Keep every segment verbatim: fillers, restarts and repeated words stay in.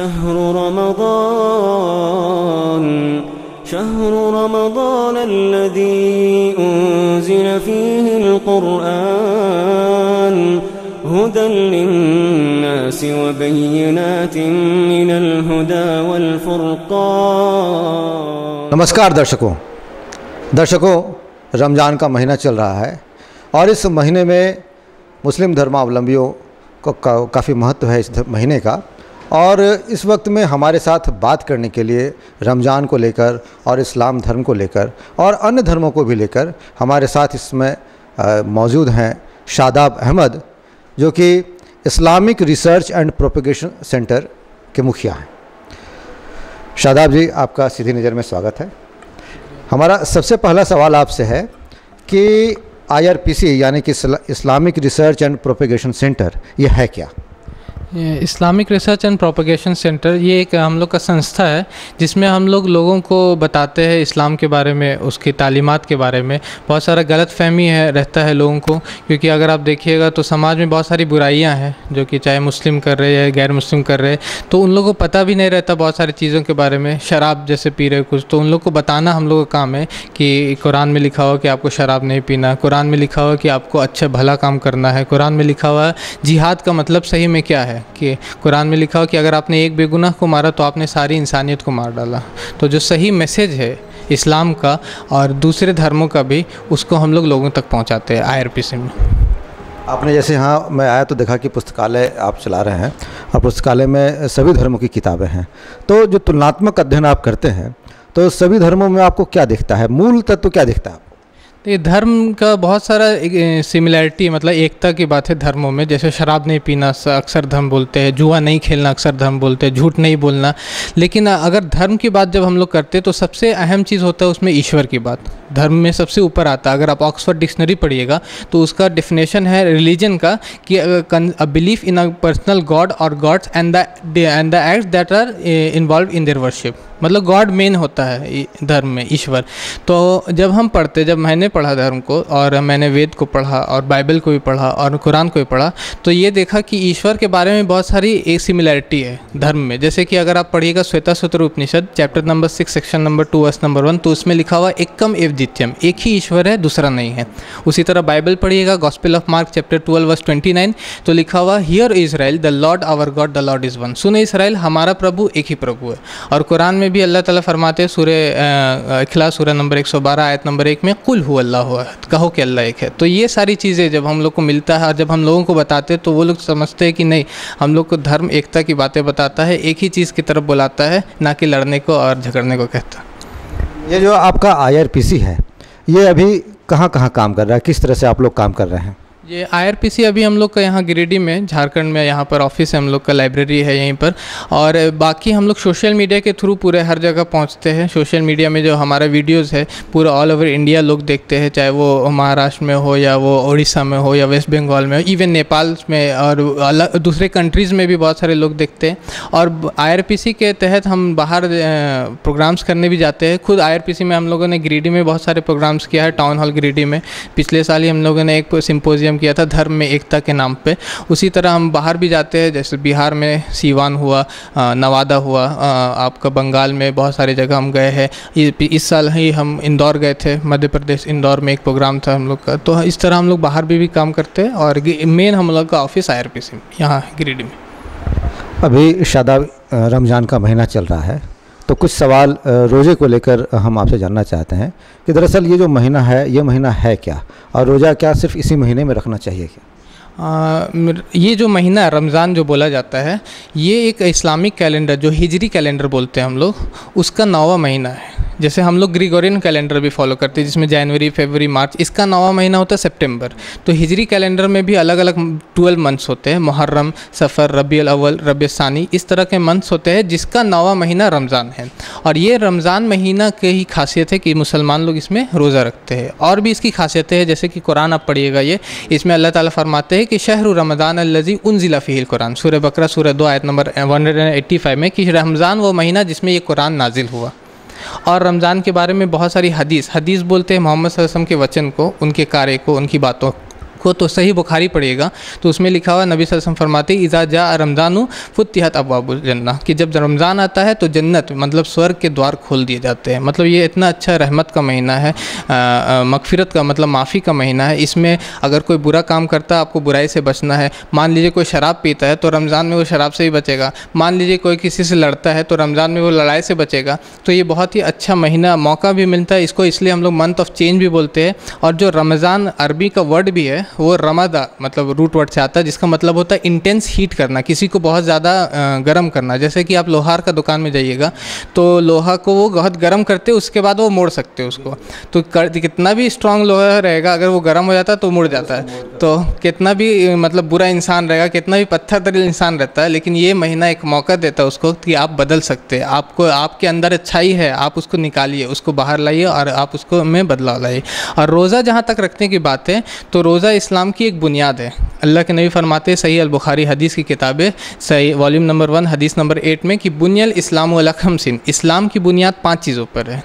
شهر رمضان شهر رمضان الذي أنزل فيه القرآن هدى للناس وبينات من الهدى والفرقان। नमस्कार दर्शकों दर्शकों रमज़ान का महीना चल रहा है और इस महीने में मुस्लिम धर्मावलंबियों को का, काफ़ी महत्व है इस महीने का। और इस वक्त में हमारे साथ बात करने के लिए रमज़ान को लेकर और इस्लाम धर्म को लेकर और अन्य धर्मों को भी लेकर हमारे साथ इसमें मौजूद हैं शादाब अहमद, जो कि Islamic research and propagation centre के मुखिया हैं। शादाब जी, आपका सीधी नज़र में स्वागत है। हमारा सबसे पहला सवाल आपसे है कि आई आर पी सी यानी कि Islamic research and propagation Centre यह है क्या? Islamic research and propagation centre ये एक हम लोग का संस्था है जिसमें हम लोग लोगों को बताते हैं इस्लाम के बारे में, उसकी तालीमात के बारे में। बहुत सारा गलत फहमी है रहता है लोगों को, क्योंकि अगर आप देखिएगा तो समाज में बहुत सारी बुराइयां हैं जो कि चाहे मुस्लिम कर रहे हैं गैर मुस्लिम कर रहे हैं, तो उन लोगों को पता भी नहीं रहता बहुत सारी चीज़ों के बारे में। शराब जैसे पी रहे कुछ, तो उन लोग को बताना हम लोग का काम है कि कुरान में लिखा हुआ कि आपको शराब नहीं पीना, कुरान में लिखा हुआ कि आपको अच्छा भला काम करना है, कुरान में लिखा हुआ है जिहाद का मतलब सही में क्या है, कि कुरान में लिखा हो कि अगर आपने एक बेगुनाह को मारा तो आपने सारी इंसानियत को मार डाला। तो जो सही मैसेज है इस्लाम का और दूसरे धर्मों का भी, उसको हम लोग लोगों तक पहुंचाते हैं आई आर पी सी में। आपने जैसे यहाँ मैं आया तो देखा कि पुस्तकालय आप चला रहे हैं और पुस्तकालय में सभी धर्मों की किताबें हैं, तो जो तुलनात्मक अध्ययन आप करते हैं तो सभी धर्मों में आपको क्या दिखता है, मूल तत्व क्या दिखता है? ये धर्म का बहुत सारा सिमिलैरिटी, मतलब एकता की बात है धर्मों में। जैसे शराब नहीं पीना अक्सर धर्म बोलते हैं, जुआ नहीं खेलना अक्सर धर्म बोलते हैं, झूठ नहीं बोलना। लेकिन अगर धर्म की बात जब हम लोग करते हैं तो सबसे अहम चीज़ होता है उसमें ईश्वर की बात, धर्म में सबसे ऊपर आता है। अगर आप ऑक्सफोर्ड डिक्शनरी पढ़िएगा तो उसका डिफिनेशन है रिलीजन का कि a belief in a personal god और gods and the and the acts that are involve in their worship. मतलब गॉड मेन होता है धर्म में, ईश्वर। तो जब हम पढ़ते, जब मैंने पढ़ा धर्म को और मैंने वेद को पढ़ा और बाइबल को भी पढ़ा और कुरान को भी पढ़ा, तो ये देखा कि ईश्वर के बारे में बहुत सारी एक सिमिलैरिटी है धर्म में। जैसे कि अगर आप पढ़िएगा Shweta Sutra Upanishad chapter number six section number two verse number one, तो उसमें लिखा हुआ एकम एव द्वितीयम, एक ही ईश्वर है, दूसरा नहीं है। उसी तरह बाइबल पढ़िएगा gospel of Mark chapter twelve verse twenty nine, तो लिखा हुआ hear Israel the Lord our God the Lord is one, सुने इसराइल हमारा प्रभु एक ही प्रभु है। और कुरान में भी अल्लाह ताला फरमाते हैं सूरह इखलास सूरह नंबर एक सौ बारह आयत नंबर एक में, कुल हु अल्लाह अहद, कहो कि अल्लाह एक है। तो ये सारी चीज़ें जब हम लोग को मिलता है और जब हम लोगों को बताते हैं तो वो लोग समझते हैं कि नहीं, हम लोग को धर्म एकता की बातें बताता है, एक ही चीज़ की तरफ बुलाता है, ना कि लड़ने को और झगड़ने को कहता। ये जो आपका आई आर पी सी है ये अभी कहाँ कहाँ काम कर रहा है, किस तरह से आप लोग काम कर रहे हैं? ये आई आर पी सी अभी हम लोग का यहाँ गिरिडीह में झारखंड में यहाँ पर ऑफिस है हम लोग का, लाइब्रेरी है यहीं पर। और बाकी हम लोग सोशल मीडिया के थ्रू पूरे हर जगह पहुँचते हैं। सोशल मीडिया में जो हमारा वीडियोस है पूरा ऑल ओवर इंडिया लोग देखते हैं, चाहे वो महाराष्ट्र में हो या वो उड़ीसा में हो या वेस्ट बंगाल में हो, इवन नेपाल में और अलग दूसरे कंट्रीज़ में भी बहुत सारे लोग देखते हैं। और आई आर पी सी के तहत हम बाहर प्रोग्राम्स करने भी जाते हैं। खुद आई आर पी सी में हम लोगों ने गिरिडीह में बहुत सारे प्रोग्राम्स किया है, टाउन हॉल गिरिडीह में पिछले साल ही हम लोगों ने एक सिम्पोजियम किया था धर्म में एकता के नाम पे। उसी तरह हम बाहर भी जाते हैं, जैसे बिहार में सीवान हुआ, नवादा हुआ, आपका बंगाल में बहुत सारे जगह हम गए हैं। इस साल ही हम इंदौर गए थे, मध्य प्रदेश इंदौर में एक प्रोग्राम था हम लोग का। तो इस तरह हम लोग बाहर भी, भी काम करते हैं और मेन हम लोग का office I R P C में यहाँ गिरिडीह में। अभी शादाब, रमज़ान का महीना चल रहा है तो कुछ सवाल रोज़े को लेकर हम आपसे जानना चाहते हैं कि दरअसल ये जो महीना है ये महीना है क्या, और रोज़ा क्या सिर्फ इसी महीने में रखना चाहिए क्या? आ, ये जो महीना रमज़ान जो बोला जाता है ये एक इस्लामिक कैलेंडर जो हिजरी कैलेंडर बोलते हैं हम लोग, उसका नौवा महीना है। जैसे हम लोग ग्रेगोरियन कैलेंडर भी फॉलो करते हैं जिसमें जनवरी फरवरी मार्च, इसका नौवा महीना होता है सितंबर। तो हिजरी कैलेंडर में भी अलग अलग ट्वेल्व मंथ्स होते हैं, मुहर्रम, सफ़र, रबी अल-अव्वल, रबी अल-थानी, इस तरह के मंथ्स होते हैं जिसका नौवा महीना रमज़ान है। और ये रमज़ान महीना की ही खासियत है कि मुसलमान लोग इसमें रोज़ा रखते हैं। और भी इसकी खासियतें हैं, जैसे कि कुरान आप पढ़िएगा, ये इसमें अल्लाह ताला फरमाते हैं कि शहरु रमज़ान अल्लज़ी उनज़िला फ़ीहिल कुरान, सूरह बकरा सूरह दो आयत नंबर एक सौ पचासी में, कि रमज़ान वो महीना जिसमें ये कुरान नाजिल हुआ। और रमज़ान के बारे में बहुत सारी हदीस, हदीस बोलते हैं मोहम्मद सल्लल्लाहु अलैहि वसल्लम के वचन को, उनके कार्य को, उनकी बातों को तो सही बुखारी पड़ेगा तो उसमें लिखा हुआ नबी सल्लल्लाहु अलैहि वसल्लम फरमाते इज़ा जा रमज़ान फुतिहत अब्वाबुल जन्नह कि जब रमज़ान आता है तो जन्नत मतलब स्वर्ग के द्वार खोल दिए जाते हैं। मतलब ये इतना अच्छा रहमत का महीना है, मगफिरत का मतलब माफ़ी का महीना है। इसमें अगर कोई बुरा काम करता है आपको बुराई से बचना है। मान लीजिए कोई शराब पीता है तो रमज़ान में वो शराब से ही बचेगा। मान लीजिए कोई किसी से लड़ता है तो रमज़ान में वो लड़ाई से बचेगा। तो ये बहुत ही अच्छा महीना, मौका भी मिलता है। इसको इसलिए हम लोग मंथ ऑफ चेंज भी बोलते हैं। और जो रमज़ान अरबी का वर्ड भी है वो रमदा मतलब रूट वर्ड से आता है जिसका मतलब होता है इंटेंस हीट करना, किसी को बहुत ज़्यादा गर्म करना। जैसे कि आप लोहार का दुकान में जाइएगा तो लोहा को वो बहुत गर्म करते उसके बाद वो मोड़ सकते हैं उसको। तो कितना भी स्ट्रांग लोहा रहेगा अगर वो गर्म हो जाता है तो मुड़ जाता है। तो कितना भी मतलब बुरा इंसान रहेगा, कितना भी पत्थर तरील इंसान रहता है, लेकिन ये महीना एक मौका देता है उसको कि आप बदल सकते हैं। आपको आपके अंदर अच्छाई है, आप उसको निकालिए, उसको बाहर लाइए और आप उसको में बदलाव लाइए। और रोज़ा जहाँ तक रखने की बात है तो रोज़ा इस्लाम की एक बुनियाद है। अल्लाह के नबी फरमाते सही अल बुखारी हदीस की किताबें सही वॉल्यूम नंबर वन हदीस नंबर एट में कि बुनियल इस्लाम वाला खमसिन, इस्लाम की बुनियाद पाँच चीज़ों पर है।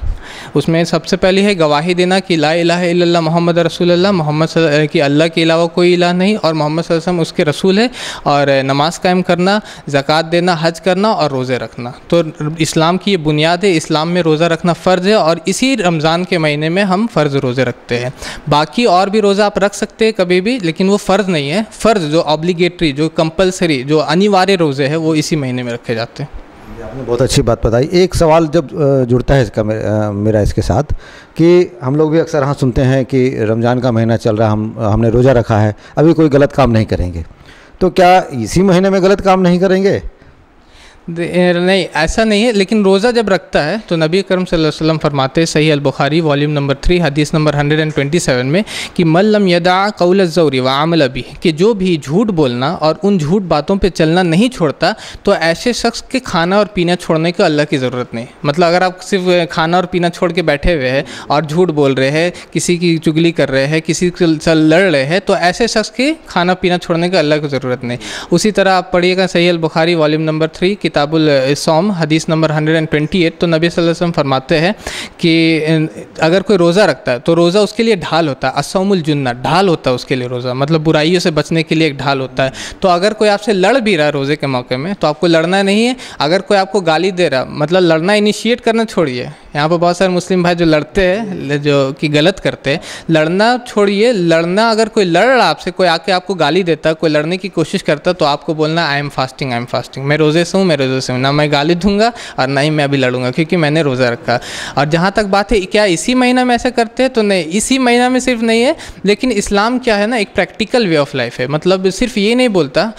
उसमें सबसे पहली है गवाही देना कि ला इलाहा इल्लल्लाह मोहम्मद रसूलुल्लाह, मोहम्मद कि अल्लाह के अलावा कोई इलाह नहीं और मोहम्मद सल्लल्लाहु अलैहि वसल्लम उसके रसूल है, और नमाज़ कायम करना, ज़कात देना, हज करना और रोज़े रखना। तो इस्लाम की ये बुनियाद है। इस्लाम में रोज़ा रखना फ़र्ज़ है और इसी रमज़ान के महीने में हम फ़र्ज़ रोज़े रखते हैं। बाकी और भी रोज़ा आप रख सकते हैं कभी भी, लेकिन वो फ़र्ज़ नहीं है। फ़र्ज़ जो ऑब्लिगेटरी, जो कंपलसरी, जो अनिवार्य रोज़े है वो इसी महीने में रखे जाते हैं। आपने बहुत अच्छी बात बताई। एक सवाल जब जुड़ता है इसका मेरा इसके साथ कि हम लोग भी अक्सर हाँ सुनते हैं कि रमज़ान का महीना चल रहा है, हम हमने रोज़ा रखा है, अभी कोई गलत काम नहीं करेंगे, तो क्या इसी महीने में गलत काम नहीं करेंगे? नहीं, ऐसा नहीं है। लेकिन रोज़ा जब रखता है तो नबी करीम सल्लल्लाहु अलैहि वसल्लम फरमाते सही अल बुखारी वॉल्यूम नंबर थ्री हदीस नंबर एक सौ सत्ताईस में कि मल्लम यदा कौल ज़ौरी व अमल भी कि जो भी झूठ बोलना और उन झूठ बातों पे चलना नहीं छोड़ता तो ऐसे शख्स के खाना और पीना छोड़ने को अल्लाह की ज़रूरत नहीं। मतलब अगर आप सिर्फ खाना और पीना छोड़ के बैठे हुए हैं और झूठ बोल रहे हैं, किसी की चुगली कर रहे हैं, किसी से लड़ रहे हैं, तो ऐसे शख्स के खाना पीना छोड़ने का अल्लाह की ज़रूरत नहीं। उसी तरह आप पढ़िएगा सही अल बुखारी वॉल्यूम नंबर थ्री किताबुल सौम हदीस नंबर एक सौ अट्ठाईस तो नबी सल्लल्लाहु अलैहि वसल्लम फरमाते हैं कि अगर कोई रोज़ा रखता है तो रोज़ा उसके लिए ढाल होता है, असौमुल जुन्ना ढाल होता है उसके लिए रोज़ा, मतलब बुराइयों से बचने के लिए एक ढाल होता है। तो अगर कोई आपसे लड़ भी रहा है रोज़े के मौके में तो आपको लड़ना नहीं है। अगर कोई आपको गाली दे रहा, मतलब लड़ना इनिशिएट करना छोड़िए। यहाँ पर बहुत सारे मुस्लिम भाई जो लड़ते हैं, जो कि गलत करते हैं, लड़ना छोड़िए। लड़ना अगर कोई लड़ रहा आपसे, कोई आके आपको गाली देता, कोई लड़ने की कोशिश करता, तो आपको बोलना I am fasting, I am fasting, मैं रोज़े से हूँ, मैं रोज़े से हूँ, ना मैं गाली दूंगा और ना ही मैं अभी लड़ूंगा क्योंकि मैंने रोज़ा रखा। और जहाँ तक बात है क्या इसी महीना में ऐसा करते हैं, तो नहीं, इसी महीना में सिर्फ नहीं है। लेकिन इस्लाम क्या है ना, एक प्रैक्टिकल वे ऑफ लाइफ है। मतलब सिर्फ ये नहीं बोलता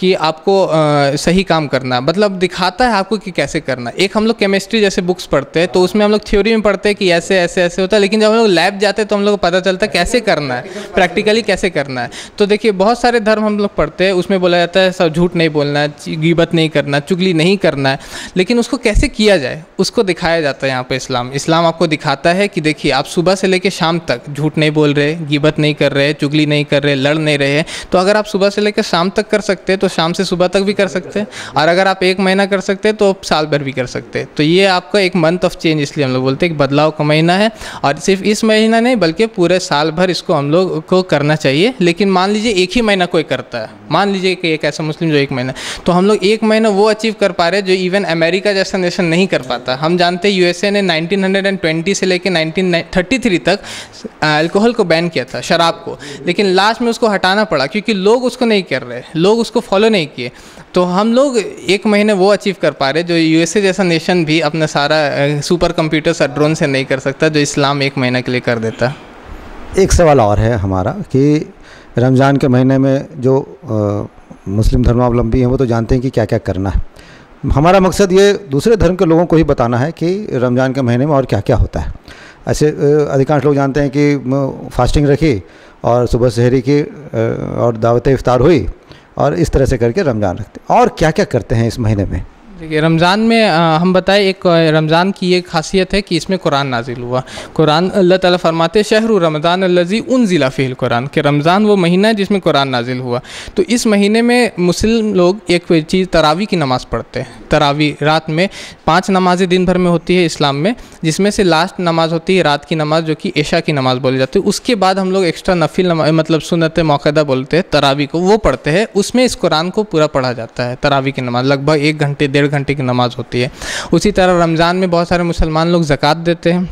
कि आपको सही काम करना, मतलब दिखाता है आपको कि कैसे करना। एक हम लोग केमिस्ट्री जैसे बुक्स पढ़ते हैं तो उसमें हम लोग थ्योरी में पढ़ते हैं कि ऐसे ऐसे ऐसे होता है, लेकिन जब हम लोग लैब जाते हैं तो हम लोग को पता चलता है कैसे करना है, प्रैक्टिकली कैसे करना है। तो देखिए बहुत सारे धर्म हम लोग पढ़ते हैं, उसमें बोला जाता है सब झूठ नहीं बोलना, गीबत नहीं करना, चुगली नहीं करना है, लेकिन उसको कैसे किया जाए उसको दिखाया जाता है यहाँ पर। इस्लाम इस्लाम आपको दिखाता है कि देखिए आप सुबह से लेकर शाम तक झूठ नहीं बोल रहे, गीबत नहीं कर रहे, चुगली नहीं कर रहे, लड़ नहीं रहे, तो अगर आप सुबह से लेकर शाम तक कर सकते हैं तो शाम से सुबह तक भी कर सकते हैं, और अगर आप एक महीना कर सकते हैं तो साल भर भी कर सकते हैं। तो ये आपका एक मंथ ऑफ चेंज, इसलिए हम लोग बोलते हैं कि बदलाव का महीना है। और सिर्फ इस महीना नहीं बल्कि पूरे साल भर इसको हम लोग को करना चाहिए। लेकिन मान लीजिए एक ही महीना कोई करता है, मान लीजिए कि एक ऐसा मुस्लिम जो एक महीना, तो हम लोग एक महीना वो अचीव कर पा रहे हैं जो इवन अमेरिका जैसा नेशन नहीं कर पाता। हम जानते हैं यूएसए ने नाइनटीन ट्वेंटी से लेकर नाइनटीन थर्टी थ्री तक अल्कोहल को बैन किया था, शराब को, लेकिन लास्ट में उसको हटाना पड़ा क्योंकि लोग उसको नहीं कर रहे, लोग उसको फॉलो नहीं किए। तो हम लोग एक महीने वो अचीव कर पा रहे जो यूएसए जैसा नेशन भी अपना सारा सुपर कंप्यूटर्स और ड्रोन से नहीं कर सकता, जो इस्लाम एक महीने के लिए कर देता। एक सवाल और है हमारा कि रमज़ान के महीने में जो आ, मुस्लिम धर्मावलंबी हैं वो तो जानते हैं कि क्या क्या करना है। हमारा मकसद ये दूसरे धर्म के लोगों को ही बताना है कि रमज़ान के महीने में और क्या क्या होता है। ऐसे अधिकांश लोग जानते हैं कि फास्टिंग रखी और सुबह सहरी की और दावत इफ्तार हुई और इस तरह से करके रमज़ान रखते हैं। और क्या क्या करते हैं इस महीने में? देखिए रमज़ान में आ, हम बताएं एक रमज़ान की ये खासियत है कि इसमें कुरान नाजिल हुआ। कुरान अल्लाह ताला फरमाते शहरु रमज़ान अल्लज़ी उनज़िला फ़ीहिल कुरान के रमज़ान वो महीना है जिसमें कुरान नाजिल हुआ। तो इस महीने में मुस्लिम लोग एक चीज़ तरावी की नमाज़ पढ़ते हैं। तरावी रात में पाँच नमाज़ें दिन भर में होती है इस्लाम में, जिसमें से लास्ट नमाज़ होती है रात की नमाज़ जो कि ईशा की नमाज़ बोली जाती है। उसके बाद हम लोग एक्स्ट्रा नफिल मतलब सुन्नत मौक़दा बोलते हैं तरावी को, वो पढ़ते हैं। उसमें इस कुरान को पूरा पढ़ा जाता है। तरावी की नमाज़ लगभग एक घंटे डेढ़ घंटे की नमाज़ होती है। उसी तरह रमज़ान में बहुत सारे मुसलमान लोग ज़कात देते हैं।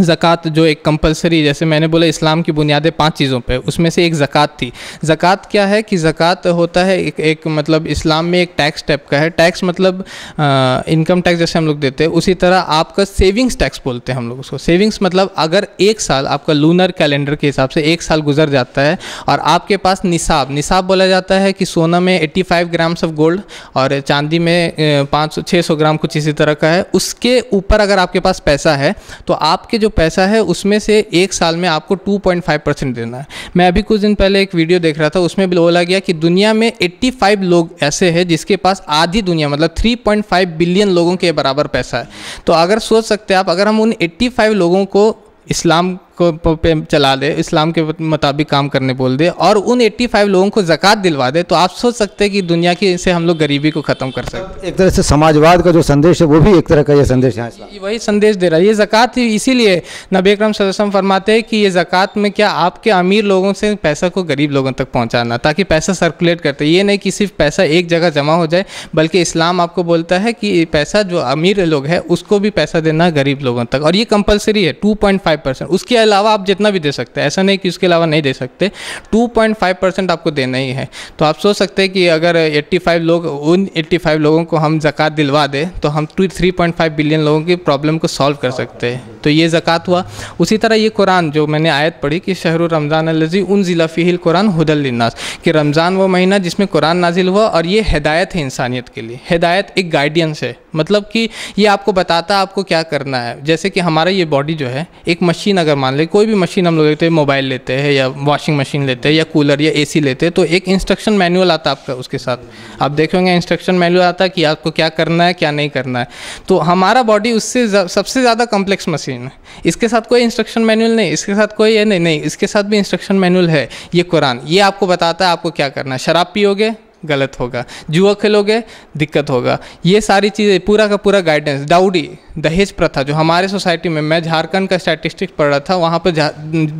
ज़कात जो एक कंपलसरी, जैसे मैंने बोला इस्लाम की बुनियादें पांच चीज़ों पे, उसमें से एक ज़कात थी। ज़कात क्या है कि ज़कात होता है एक एक मतलब इस्लाम में एक टैक्स टाइप का है। टैक्स मतलब आ, इनकम टैक्स जैसे हम लोग देते हैं, उसी तरह आपका सेविंग्स टैक्स बोलते हैं हम लोग उसको। सेविंग्स मतलब अगर एक साल आपका लूनर कैलेंडर के हिसाब से एक साल गुजर जाता है और आपके पास निसाब, निसाब बोला जाता है कि सोना में eighty five grams of gold और चांदी में पाँच सौ छः सौ ग्राम कुछ इसी तरह का है, उसके ऊपर अगर आपके पास पैसा है तो आपके जो पैसा है उसमें से एक साल में आपको टू पॉइंट फाइव परसेंट देना है। मैं अभी कुछ दिन पहले एक वीडियो देख रहा था, उसमें भी बोला गया कि दुनिया में पचासी लोग ऐसे हैं जिसके पास आधी दुनिया मतलब थ्री पॉइंट फाइव बिलियन लोगों के बराबर पैसा है। तो अगर सोच सकते हैं आप, अगर हम उन पचासी लोगों को इस्लाम को पे चला दे, इस्लाम के मुताबिक काम करने बोल दे और उन पचासी लोगों को ज़कात दिलवा दे, तो आप सोच सकते हैं कि दुनिया की से हम लोग गरीबी को ख़त्म कर सकते। एक तरह से समाजवाद का जो संदेश है वो भी एक तरह का ये संदेश है, वही संदेश दे रहा है ये ज़कात। इसीलिए नबी अकरम सल्लल्लाहु अलैहि वसल्लम फरमाते हैं कि ये ज़कात में क्या आपके अमीर लोगों से पैसा को गरीब लोगों तक पहुँचाना, ताकि पैसा सर्कुलेट करते। ये नहीं कि सिर्फ पैसा एक जगह जमा हो जाए, बल्कि इस्लाम आपको बोलता है कि पैसा जो अमीर लोग हैं उसको भी पैसा देना गरीब लोगों तक, और ये कंपलसरी है टू पॉइंट फाइव परसेंट। उसके अलावा आप जितना भी दे सकते हैं, ऐसा नहीं कि उसके अलावा नहीं दे सकते, टू पॉइंट फाइव परसेंट आपको देना ही है। तो आप सोच सकते हैं कि अगर पचासी लोग उन पचासी लोगों को हम ज़कात दिलवा दें तो हम थ्री पॉइंट फाइव बिलियन लोगों की प्रॉब्लम को सॉल्व कर सकते हैं। तो ये ज़कात हुआ। उसी तरह ये कुरान जो मैंने आयत पढ़ी कि शहरु रमज़ान अल्लज़ी उनज़िला फ़ीहिल कुरान हुदल लिन्नास, कि रमज़ान वो महीना जिसमें कुरान नाजिल हुआ और ये हिदायत है इंसानियत के लिए। हिदायत एक गाइडेंस है, मतलब कि ये आपको बताता है आपको क्या करना है। जैसे कि हमारा ये बॉडी जो है एक मशीन, अगर मान ले कोई भी मशीन हम लोग लेते हैं, मोबाइल लेते हैं या वॉशिंग मशीन लेते हैं या कूलर या एसी लेते हैं, तो एक इंस्ट्रक्शन मैनुअल आता है आपका, उसके साथ आप देखेंगे इंस्ट्रक्शन मैनुअल आता है कि आपको क्या करना है क्या नहीं करना है। तो हमारा बॉडी उससे सबसे ज़्यादा कॉम्प्लेक्स मशीन है, इसके साथ कोई इंस्ट्रक्शन मैनुअल नहीं, इसके साथ कोई ये नहीं नहीं इसके साथ भी इंस्ट्रक्शन मैनुअल है ये कुरान। ये आपको बताता है आपको क्या करना है। शराब पियोगे गलत होगा, जुआ खेलोगे दिक्कत होगा, ये सारी चीज़ें पूरा का पूरा गाइडेंस। डाउरी दहेज प्रथा जो हमारे सोसाइटी में, मैं झारखंड का स्टैटिस्टिक पढ़ रहा था, वहाँ पर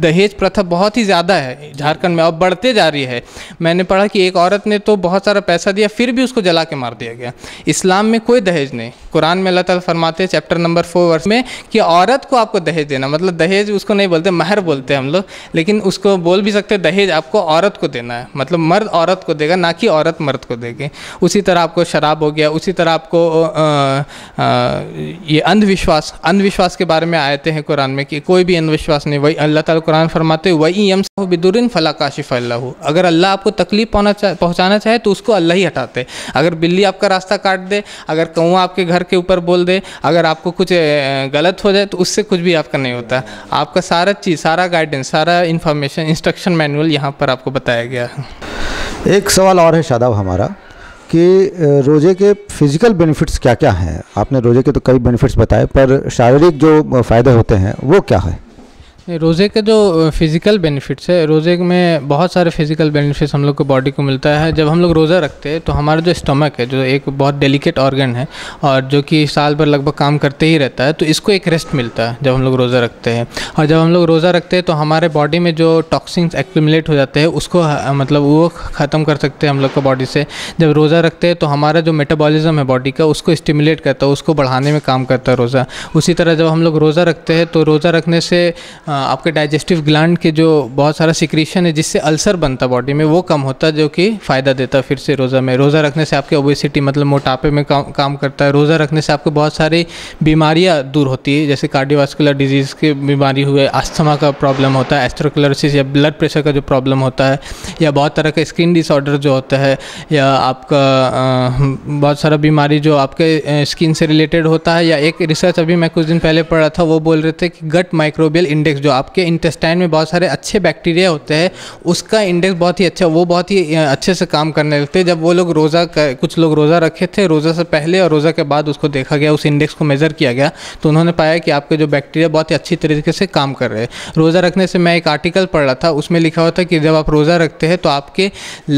दहेज प्रथा बहुत ही ज़्यादा है झारखंड में और बढ़ते जा रही है। मैंने पढ़ा कि एक औरत ने तो बहुत सारा पैसा दिया फिर भी उसको जला के मार दिया गया। इस्लाम में कोई दहेज नहीं। कुरान में अल्लाह ताला फरमाते चैप्टर नंबर फोर वर्स में कि औरत को आपको दहेज देना, मतलब दहेज उसको नहीं बोलते, महर बोलते हैं हम लोग, लेकिन उसको बोल भी सकते दहेज आपको औरत को देना है, मतलब मर्द औरत को देगा ना कि औरत मर्द को देगी। उसी तरह आपको शराब हो गया, उसी तरह आपको आ, आ, ये अंधविश्वास, अंधविश्वास के बारे में आयते हैं कुरान में कि कोई भी अंधविश्वास नहीं। वही अल्लाह ताला कुरान फरमाते वही यम साहु बिदुरिन फला काशिफ़ अल्लाह, अगर अल्लाह आपको तकलीफ पहुंचाना चाहे तो उसको अल्लाह ही हटाते। अगर बिल्ली आपका रास्ता काट दे, अगर कौवा आपके घर के ऊपर बोल दे, अगर आपको कुछ गलत हो जाए तो उससे कुछ भी आपका नहीं होता। आपका सारा चीज़, सारा गाइडेंस, सारा इन्फॉर्मेशन, इंस्ट्रक्शन मैनुअल यहाँ पर आपको बताया गया है। एक सवाल और है शादाब हमारा कि रोज़े के फ़िज़िकल बेनिफिट्स क्या क्या हैं। आपने रोज़े के तो कई बेनिफिट्स बताए, पर शारीरिक जो फ़ायदे होते हैं वो क्या है? रोज़े के जो फ़िज़िकल बेनिफिट्स है, रोज़े में बहुत सारे फ़िज़िकल बेनिफिट्स हम लोग को बॉडी को मिलता है। जब हम लोग रोज़ा रखते हैं तो हमारा जो स्टमक है जो एक बहुत डेलिकेट ऑर्गन है और जो कि साल भर लगभग काम करते ही रहता है, तो इसको एक रेस्ट मिलता है जब हम लोग रोज़ा रखते हैं। और जब हम लोग रोज़ा रखते हैं तो हमारे बॉडी में जो टॉक्सिन्स एक्यूमुलेट हो जाते हैं उसको मतलब वो ख़त्म कर सकते हैं हम लोग का बॉडी से। जब रोज़ा रखते हैं तो हमारा जो मेटाबॉलिज्म है बॉडी का उसको स्टिमुलेट करता है, उसको बढ़ाने में काम करता है रोज़ा। उसी तरह जब हम लोग रोज़ा रखते हैं तो रोज़ा रखने से आपके डाइजेस्टिव ग्लैंड के जो बहुत सारा सिक्रीशन है जिससे अल्सर बनता बॉडी में वो कम होता है, जो कि फ़ायदा देता है फिर से रोज़ा में। रोज़ा रखने से आपके ओबेसिटी मतलब मोटापे में काम काम करता है। रोज़ा रखने से आपके बहुत सारी बीमारियां दूर होती है, जैसे कार्डियोवास्कुलर डिजीज़ की बीमारी हुए, अस्थमा का प्रॉब्लम होता है, एथेरोस्क्लेरोसिस या ब्लड प्रेशर का जो प्रॉब्लम होता है, या बहुत तरह का स्किन डिसऑर्डर जो होता है, या आपका बहुत सारा बीमारी जो आपके स्किन से रिलेटेड होता है। या एक रिसर्च अभी मैं कुछ दिन पहले पढ़ा था, वो बोल रहे थे कि गट माइक्रोबियल इंडेक्स जो आपके इंटेस्टाइन में बहुत सारे अच्छे बैक्टीरिया होते हैं उसका इंडेक्स बहुत ही अच्छा, वो बहुत ही अच्छे से काम करने लगते हैं। जब वो लोग रोज़ा, कुछ लोग रोज़ा रखे थे, रोज़ा से पहले और रोज़ा के बाद उसको देखा गया, उस इंडेक्स को मेज़र किया गया, तो उन्होंने पाया कि आपके जो बैक्टीरिया बहुत ही अच्छी तरीके से काम कर रहे हैं रोज़ा रखने से। मैं एक आर्टिकल पढ़ रहा था, उसमें लिखा हुआ था कि जब आप रोज़ा रखते हैं तो आपके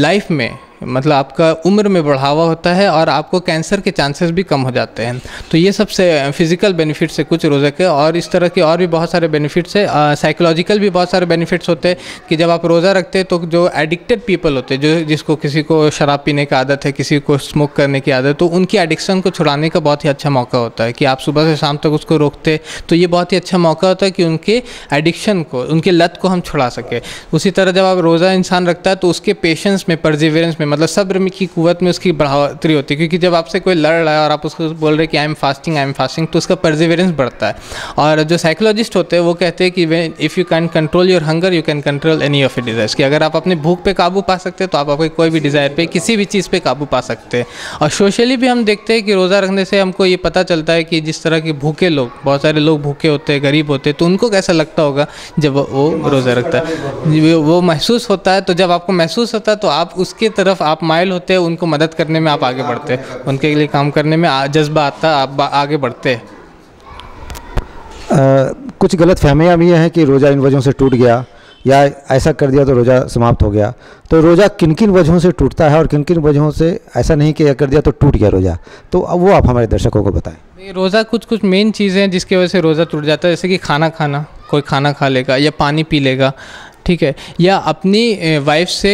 लाइफ में, मतलब आपका उम्र में बढ़ावा होता है और आपको कैंसर के चांसेस भी कम हो जाते हैं। तो ये सबसे फिज़िकल बेनिफिट्स है कुछ रोज़े के, और इस तरह के और भी बहुत सारे बेनिफिट्स है। साइकोलॉजिकल भी बहुत सारे बेनिफिट्स होते हैं कि जब आप रोज़ा रखते हैं तो जो एडिक्टेड पीपल होते हैं, जो जिसको किसी को शराब पीने की आदत है, किसी को स्मोक करने की आदत, तो उनकी एडिक्शन को छुड़ाने का बहुत ही अच्छा मौका होता है कि आप सुबह से शाम तक उसको रोकते, तो ये बहुत ही अच्छा मौका होता है कि उनके एडिक्शन को, उनकी लत को हम छुड़ा सकें। उसी तरह जब आप रोज़ा इंसान रखता है तो उसके पेशेंस में, परसिवरेंस में, मतलब सब्र की कुवत में उसकी बढ़ोतरी होती है, क्योंकि जब आपसे कोई लड़ रहा है और आप उसको बोल रहे हैं कि I am fasting I am fasting, तो उसका परसिवरेंस बढ़ता है। और जो साइकोलॉजिस्ट होते हैं वो कहते हैं कि if you can control your hunger you can control any of your desires, कि अगर आप अपने भूख पे काबू पा सकते हैं तो आप अपने कोई भी डिज़ायर पे, किसी भी चीज़ पे काबू पा सकते हैं। और सोशली भी हम देखते हैं कि रोज़ा रखने से हमको ये पता चलता है कि जिस तरह के भूखे लोग, बहुत सारे लोग भूखे होते हैं, गरीब होते हैं, तो उनको कैसा लगता होगा जब वो रोज़ा रखता है, वो महसूस होता है। तो जब आपको महसूस होता है तो आप उसके तरफ आप माइल होते हैं, उनको मदद करने में आप आगे बढ़ते हैं, उनके लिए काम करने में जज्बा आता है, आप आगे बढ़ते हैं। कुछ गलत फहमियाँ भी हैं कि रोज़ा इन वजहों से टूट गया या ऐसा कर दिया तो रोज़ा समाप्त हो गया। तो रोज़ा किन किन वजहों से टूटता है और किन किन वजहों से, ऐसा नहीं कि कर दिया तो टूट गया रोज़ा, तो अब वो आप हमारे दर्शकों को बताएं। रोज़ा कुछ कुछ मेन चीज़ें हैं जिसकी वजह से रोज़ा टूट जाता है, जैसे कि खाना खाना, कोई खाना खा लेगा या पानी पी लेगा, ठीक है, या अपनी वाइफ से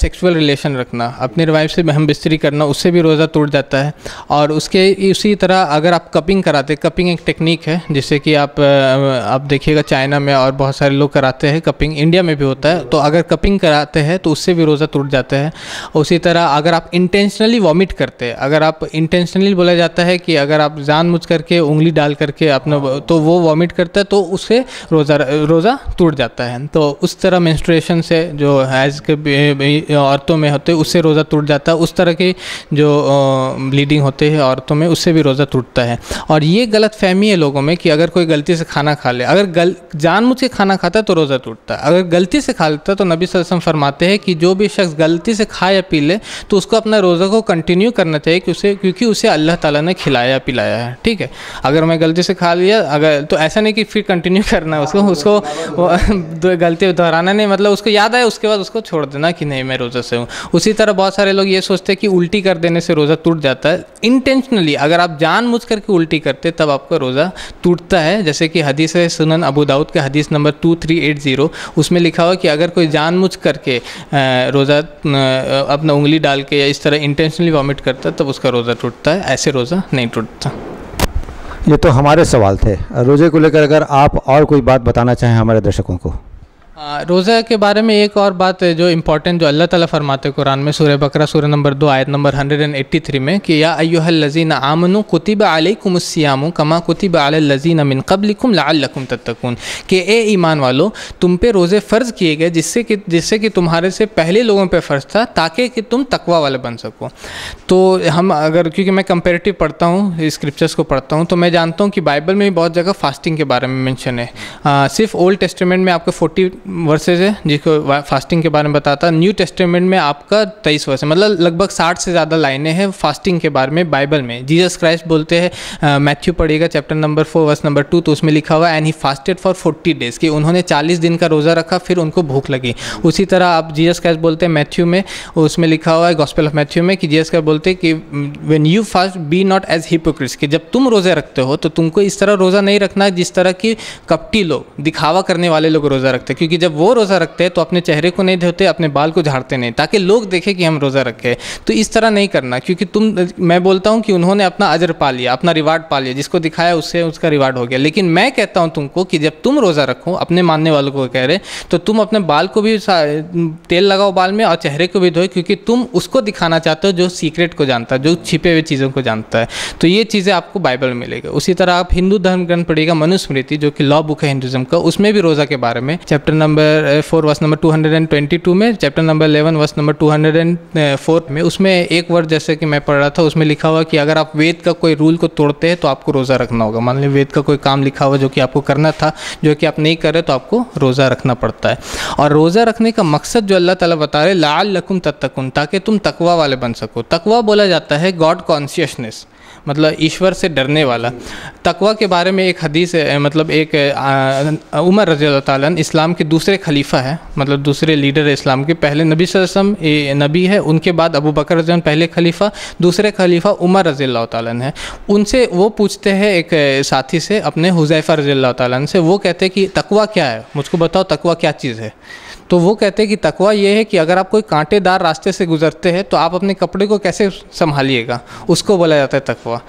सेक्सुअल रिलेशन रखना, अपनी वाइफ से हम बिस्तरी करना, उससे भी रोज़ा टूट जाता है। और उसके इसी तरह अगर आप कपिंग कराते, कपिंग एक टेक्निक है जिससे कि आप आप देखिएगा चाइना में और बहुत सारे लोग कराते हैं कपिंग, इंडिया में भी होता है, तो अगर कपिंग कराते हैं तो उससे भी रोज़ा टूट जाता है। उसी तरह अगर आप इंटेंशनली वॉमिट करते हैं, अगर आप इंटेंशनली, बोला जाता है कि अगर आप जानबूझ करके उंगली डाल करके अपना, तो वो वॉमिट करता है तो उससे रोज़ा रोज़ा टूट जाता है। तो उस तरह मेंस्ट्रुएशन से जो हैज़ के औरतों में होते हैं उससे रोज़ा टूट जाता है, उस तरह के जो ब्लीडिंग होते हैं औरतों में उससे भी रोज़ा टूटता है। और ये गलत फहमी है लोगों में कि अगर कोई गलती से खाना खा ले, अगर गल जानबूझ के खाना खाता है तो रोज़ा टूटता है, अगर गलती से खा लेता है तो नबी सल्लल्लाहु अलैहि वसल्लम फरमाते हैं कि जो भी शख्स गलती से खा या पी ले तो उसको अपना रोज़ा को कंटिन्यू करना चाहिए कि उसे, क्योंकि उसे अल्लाह ताला ने खिलाया पिलाया है, ठीक है। अगर मैं गलती से खा लिया, अगर तो ऐसा नहीं कि फिर कंटिन्यू करना है उसको, उसको गलती दोहराना नहीं, मतलब उसको याद आए उसके बाद उसको छोड़ देना कि नहीं मैं रोज़ा से हूँ। उसी तरह बहुत सारे लोग ये सोचते हैं कि उल्टी कर देने से रोज़ा टूट जाता है। इंटेंशनली अगर आप जानबूझ करके उल्टी करते तब आपका रोज़ा टूटता है, जैसे कि हदीस है सुनन अबू दाऊद के हदीस number two three eight zero, उसमें लिखा हुआ कि अगर कोई जानबूझ करके रोज़ा अपना उंगली डाल के या इस तरह इंटेंशनली वॉमिट करता तब उसका रोज़ा टूटता है, ऐसे रोज़ा नहीं टूटता। ये तो हमारे सवाल थे रोज़े को लेकर, अगर आप और कोई बात बताना चाहें हमारे दर्शकों को रोज़ा के बारे में। एक और बात है जो इम्पॉर्टेंट, जो अल्लाह ताला फरमाते हैं कुरान में, सूरह बकरा सूरह नंबर दो आयत नंबर एक सौ तिरासी में कि या अय्युहल्लज़ीना आमनु कुतिबा अलैकुमुस्सियामु कमा कुतिबा अलल्लज़ीना मिन क़ब्लिकुम लअल्लकुम तत्तकून, कि ए ईमान वालों तुम पे रोज़े फ़र्ज़ किए गए जिससे कि जिससे कि तुम्हारे से पहले लोगों पर फ़र्ज़ था, ताकि कि तुम तकवा वाले बन सको। तो हम अगर, क्योंकि मैं कंपेरेटिव पढ़ता हूँ, स्क्रिप्चर्स को पढ़ता हूँ, तो मैं जानता हूँ कि बाइबल में भी बहुत जगह फास्टिंग के बारे में मेंशन है। सिर्फ ओल्ड टेस्टामेंट में आपको फोर्टी वर्सेज है जिसको फास्टिंग के बारे में बताता है, न्यू टेस्टामेंट में आपका तेईस वर्स है, मतलब लगभग साठ से ज़्यादा लाइनें हैं फास्टिंग के बारे में बाइबल में। जीसस क्राइस्ट बोलते हैं, मैथ्यू पढ़िएगा chapter number four verse number two, तो उसमें लिखा हुआ and he fasted for forty days, कि उन्होंने चालीस दिन का रोज़ा रखा फिर उनको भूख लगी। उसी तरह आप जीसस क्राइस्ट बोलते हैं मैथ्यू में, उसमें लिखा हुआ है गॉस्पेल ऑफ मैथ्यू में कि जीसस क्राइस्ट बोलते हैं कि when you fast be not as hypocrites, कि जब तुम रोज़े रखते हो तो तुमको इस तरह रोज़ा नहीं रखना है जिस तरह की कपटी लोग, दिखावा करने वाले लोग रोज़ा रखते हैं, क्योंकि जब वो रोज़ा रखते हैं तो अपने चेहरे को नहीं धोते, अपने बाल को झाड़ते नहीं, ताकि लोग देखें कि हम रोज़ा रखे, तो इस तरह नहीं करना, क्योंकि तुम, मैं बोलता हूँ कि उन्होंने अपना अजर पा लिया, अपना रिवार्ड पा लिया, जिसको दिखाया उससे उसका रिवार्ड हो गया। लेकिन मैं कहता हूँ तुमको कि जब तुम रोज़ा रखो, अपने मानने वालों को कह रहे, तो तुम अपने बाल को भी तेल लगाओ बाल में और चेहरे को भी धोए, क्योंकि तुम उसको दिखाना चाहते हो जो सीक्रेट को जानता है, जो छिपे हुए चीज़ों को जानता है। तो ये चीज़ें आपको बाइबल में मिलेगी। उसी तरह आप हिंदू धर्म ग्रंथ पढ़िएगा मनुस्मृति, जो कि लॉ बुक है हिंदुज़म का, उसमें भी रोज़ा के बारे में chapter number four verse number two hundred twenty two में, chapter number eleven verse number two hundred four में, उसमें एक वर्ड जैसे कि मैं पढ़ रहा था उसमें लिखा हुआ कि अगर आप वेद का कोई रूल को तोड़ते हैं तो आपको रोज़ा रखना होगा। मान लीजिए वेद का कोई काम लिखा हुआ जो कि आपको करना था जो कि आप नहीं कर रहे तो आपको रोज़ा रखना पड़ता है। और रोज़ा रखने का मकसद जो अल्लाह ताला बता रहे लअल्लकुम तत्तकून, ताकि तुम तकवा वाले बन सको। तकवा बोला जाता है गॉड कॉन्शियसनेस, मतलब ईश्वर से डरने वाला। तकवा के बारे में एक हदीस है, मतलब एक उमर रज़ी अल्लाह ताला अन्हु इस्लाम के दूसरे खलीफा है, मतलब दूसरे लीडर है इस्लाम के। पहले नबी सल्लल्लाहु अलैहि वसल्लम नबी है, उनके बाद अबू बकर रज़ी अल्लाह पहले खलीफा, दूसरे खलीफा उमर रज़ी अल्लाह ताला अन्हु है। उनसे वो पूछते हैं एक साथी से अपने हुज़ैफा रज़ी अल्लाह ताला अन्हु से, वो कहते हैं कि तकवा क्या है, मुझको बताओ तकवा क्या चीज़ है। तो वो कहते हैं कि तकवा ये है कि अगर आप कोई कांटेदार रास्ते से गुजरते हैं तो आप अपने कपड़े को कैसे संभालिएगा, उसको बोला जाता है तकवा।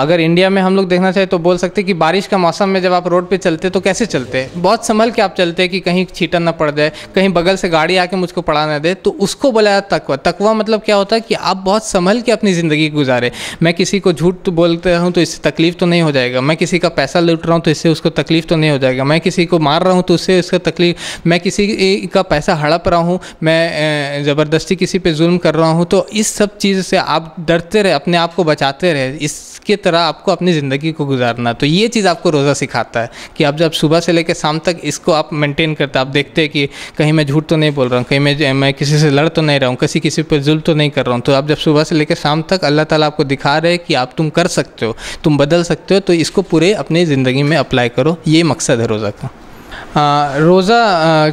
अगर इंडिया में हम लोग देखना चाहें तो बोल सकते हैं कि बारिश का मौसम में जब आप रोड पे चलते तो कैसे चलते हैं, बहुत संभल के आप चलते हैं कि कहीं छीटा ना पड़ जाए, कहीं बगल से गाड़ी आके मुझको पड़ा ना दे, तो उसको बोला जाता है तकवा। तकवा मतलब क्या होता है कि आप बहुत संभल के अपनी ज़िंदगी गुजारें। मैं किसी को झूठ तो बोलते हूँ तो इससे तकलीफ़ तो नहीं हो जाएगा, मैं किसी का पैसा लूट रहा हूँ तो इससे उसको तकलीफ़ तो नहीं हो जाएगा, मैं किसी को मार रहा हूँ तो उससे उसका तकलीफ, मैं किसी का पैसा हड़प रहा हूँ, मैं ज़बरदस्ती किसी पे जुल्म कर रहा हूँ, तो इस सब चीज़ से आप डरते रहे, अपने आप को बचाते रहे, इसके तरह आपको अपनी ज़िंदगी को गुजारना। तो ये चीज़ आपको रोज़ा सिखाता है कि आप जब सुबह से लेकर शाम तक इसको आप मेंटेन करते, आप देखते हैं कि कहीं मैं झूठ तो नहीं बोल रहा हूँ, कहीं मैं मैं किसी से लड़ तो नहीं रहा हूँ, किसी किसी पर जुल्म तो नहीं कर रहा हूँ। तो आप जब सुबह से लेकर शाम तक अल्लाह ताला आपको दिखा रहे हैं कि आप तुम कर सकते हो, तुम बदल सकते हो, तो इसको पूरे अपनी ज़िंदगी में अप्लाई करो, ये मकसद है रोज़ा का। रोज़ा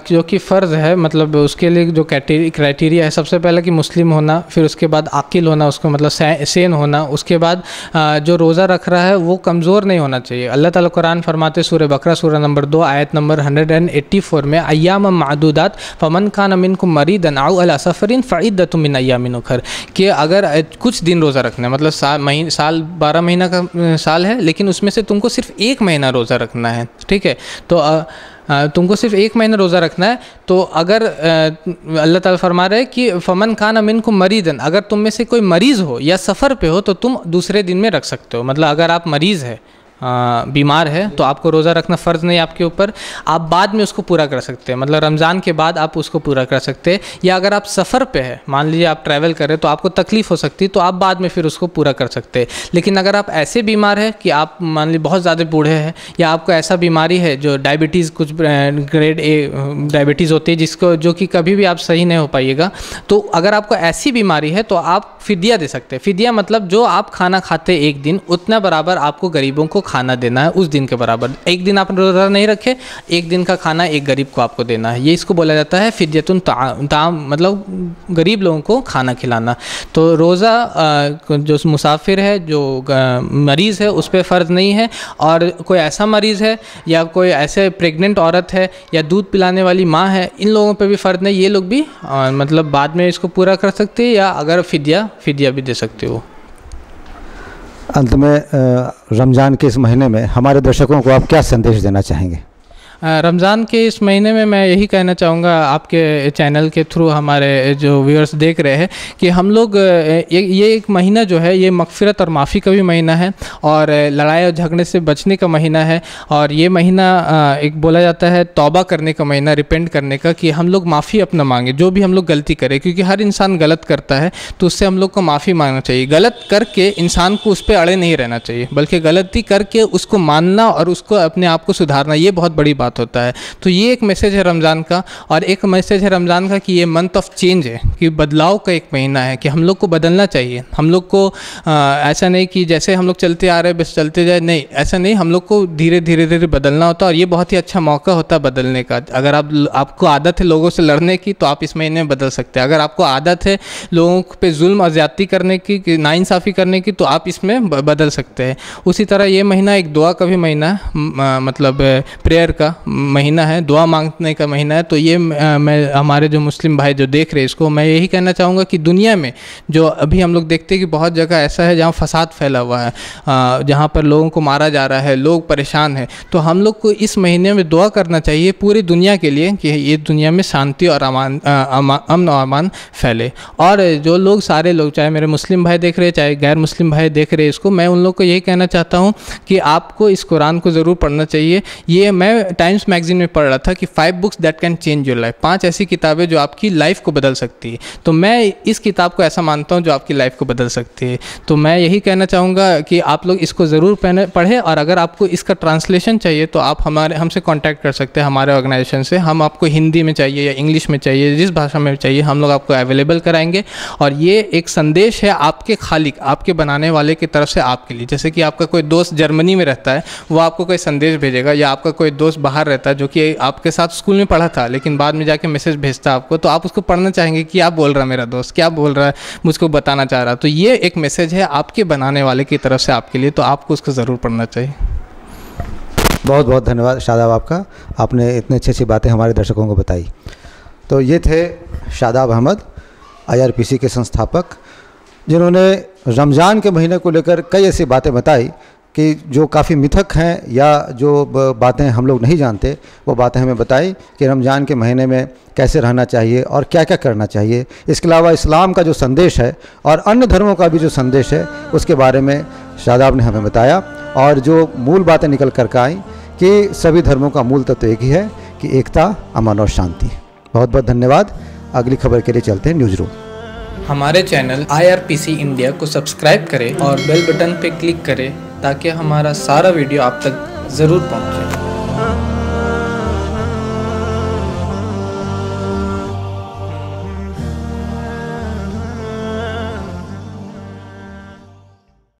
जो कि फ़र्ज़ है, मतलब उसके लिए जो क्राइटेरिया है सबसे पहला कि मुस्लिम होना, फिर उसके बाद आकिल होना, उसको मतलब से, सेन होना, उसके बाद आ, जो रोज़ा रख रहा है वो कमज़ोर नहीं होना चाहिए। अल्लाह ताला कुरान फरमाते सूरह बकरा सूरह नंबर दो आयत नंबर एक सौ चौरासी में, अय्याम मादूदात फमन खान अमिन को मरीदन आउ अला सफ़रिन फ़इद्दतु मिन अय्यामिन उखर, कि अगर कुछ दिन रोज़ा रखना है, मतलब साल महीने साल बारह महीना का साल है लेकिन उसमें से तुमको सिर्फ एक महीना रोज़ा रखना है, ठीक है, तो आ, तुमको सिर्फ एक महीना रोज़ा रखना है। तो अगर अल्लाह ताला फरमा रहे कि फ़मन खान अमिन को मरीदन, अगर तुम में से कोई मरीज़ हो या सफ़र पे हो तो तुम दूसरे दिन में रख सकते हो, मतलब अगर आप मरीज़ है, बीमार है, तो आपको रोज़ा रखना फ़र्ज़ नहीं आपके ऊपर, आप बाद में उसको पूरा कर सकते हैं, मतलब रमज़ान के बाद आप उसको पूरा कर सकते हैं। या अगर आप सफ़र पे है, मान लीजिए आप ट्रैवल करें तो आपको तकलीफ़ हो सकती है तो आप बाद में फिर उसको पूरा कर सकते हैं। लेकिन अगर आप ऐसे बीमार है कि आप मान लीजिए बहुत ज़्यादा बूढ़े हैं, या आपको ऐसा बीमारी है जो डायबिटीज़, कुछ ग्रेड ए डायबिटीज़ होती है जिसको जो कि कभी भी आप सही नहीं हो पाइएगा, तो अगर आपको ऐसी बीमारी है तो आप फ़िदिया दे सकते हैं। फ़िदिया मतलब जो आप खाना खाते एक दिन उतना बराबर आपको गरीबों को खाना देना है, उस दिन के बराबर। एक दिन आप रोज़ा नहीं रखे, एक दिन का खाना एक गरीब को आपको देना है, ये इसको बोला जाता है फिद्यतुन ताम, मतलब गरीब लोगों को खाना खिलाना। तो रोज़ा जो मुसाफिर है, जो मरीज़ है, उस पर फ़र्ज़ नहीं है। और कोई ऐसा मरीज़ है या कोई ऐसे प्रेग्नेंट औरत है या दूध पिलाने वाली माँ है, इन लोगों पर भी फ़र्ज़ नहीं, ये लोग भी आ, मतलब बाद में इसको पूरा कर सकते हैं, या अगर फिद्या फिद्या भी दे सकते हो। अंत में रमज़ान के इस महीने में हमारे दर्शकों को आप क्या संदेश देना चाहेंगे? रमज़ान के इस महीने में मैं यही कहना चाहूँगा, आपके चैनल के थ्रू हमारे जो व्यूअर्स देख रहे हैं, कि हम लोग ये एक महीना जो है ये मगफिरत और माफ़ी का भी महीना है, और लड़ाई और झगड़े से बचने का महीना है, और ये महीना एक बोला जाता है तौबा करने का महीना, रिपेंट करने का, कि हम लोग माफ़ी अपना मांगे जो भी हम लोग गलती करें, क्योंकि हर इंसान गलत करता है, तो उससे हम लोग को माफ़ी मांगना चाहिए। गलत करके इंसान को उस पर अड़े नहीं रहना चाहिए, बल्कि गलती करके उसको मानना और उसको अपने आप को सुधारना, ये बहुत बड़ी बात होता है। तो ये एक मैसेज है रमज़ान का, और एक मैसेज है रमज़ान का कि ये मंथ ऑफ चेंज है, कि बदलाव का एक महीना है, कि हम लोग को बदलना चाहिए। हम लोग को आ, ऐसा नहीं कि जैसे हम लोग चलते आ रहे बस चलते जाए, नहीं, ऐसा नहीं, हम लोग को धीरे धीरे धीरे बदलना होता है, और ये बहुत ही अच्छा मौका होता है बदलने का। अगर आप आपको आदत है लोगों से लड़ने की तो आप इस महीने में बदल सकते हैं, अगर आपको आदत है लोगों पर जुल्म और ज़्यादती करने की, नाइंसाफ़ी करने की, तो आप इसमें बदल सकते हैं। उसी तरह ये महीना एक दुआ का भी महीना, मतलब प्रेयर का महीना है, दुआ मांगने का महीना है। तो ये मैं हमारे जो मुस्लिम भाई जो देख रहे हैं इसको मैं यही कहना चाहूँगा कि दुनिया में जो अभी हम लोग देखते हैं कि बहुत जगह ऐसा है जहाँ फसाद फैला हुआ है, जहाँ पर लोगों को मारा जा रहा है, लोग परेशान हैं, तो हम लोग को इस महीने में दुआ करना चाहिए पूरी दुनिया के लिए कि ये दुनिया में शांति और अमान अमन और अमान फैले। और जो लोग सारे लोग, चाहे मेरे मुस्लिम भाई देख रहे चाहे गैर मुस्लिम भाई देख रहे इसको, मैं उन लोग को यही कहना चाहता हूँ कि आपको इस कुरान को ज़रूर पढ़ना चाहिए। ये मैं टाइम्स मैगजीन में पढ़ रहा था कि five books that can change your life, पांच ऐसी किताबें जो आपकी लाइफ को बदल सकती है। तो मैं इस किताब को ऐसा मानता हूँ जो आपकी लाइफ को बदल सकती है। तो मैं यही कहना चाहूँगा कि आप लोग इसको ज़रूर पढ़ें, और अगर आपको इसका ट्रांसलेशन चाहिए तो आप हमारे हमसे कॉन्टैक्ट कर सकते हैं, हमारे ऑर्गेनाइजेशन से। हम आपको हिंदी में चाहिए या इंग्लिश में चाहिए, जिस भाषा में चाहिए हम लोग आपको अवेलेबल कराएंगे। और ये एक संदेश है आपके खालिक, आपके बनाने वाले की तरफ से आपके लिए। जैसे कि आपका कोई दोस्त जर्मनी में रहता है, वो आपको कोई संदेश भेजेगा, या आपका कोई दोस्त बाहर रहता है जो कि आपके साथ स्कूल में पढ़ा था लेकिन बाद में जाके मैसेज भेजता है आपको, तो आप उसको पढ़ना चाहेंगे कि आप बोल रहा है मेरा दोस्त, क्या बोल रहा है, मुझको बताना चाह रहा है। तो ये एक मैसेज है आपके बनाने वाले की तरफ से आपके लिए, तो आपको उसको ज़रूर पढ़ना चाहिए। बहुत बहुत धन्यवाद शादाब आपका, आपने इतनी अच्छी अच्छी बातें हमारे दर्शकों को बताई। तो ये थे Shadab Ahmad, I R P C के संस्थापक, जिन्होंने रमज़ान के महीने को लेकर कई ऐसी बातें बताई कि जो काफ़ी मिथक हैं या जो बातें हम लोग नहीं जानते, वो बातें हमें बताई कि रमज़ान के महीने में कैसे रहना चाहिए और क्या क्या करना चाहिए। इसके अलावा इस्लाम का जो संदेश है और अन्य धर्मों का भी जो संदेश है, उसके बारे में शादाब ने हमें बताया। और जो मूल बातें निकल कर के आईं कि सभी धर्मों का मूल तत्व एक ही है कि एकता, अमन और शांति। बहुत बहुत धन्यवाद। अगली खबर के लिए चलते हैं न्यूज़ रूम। हमारे channel I R P C India को सब्सक्राइब करें और बेल बटन पर क्लिक करें ताकि हमारा सारा वीडियो आप तक ज़रूर पहुंचे।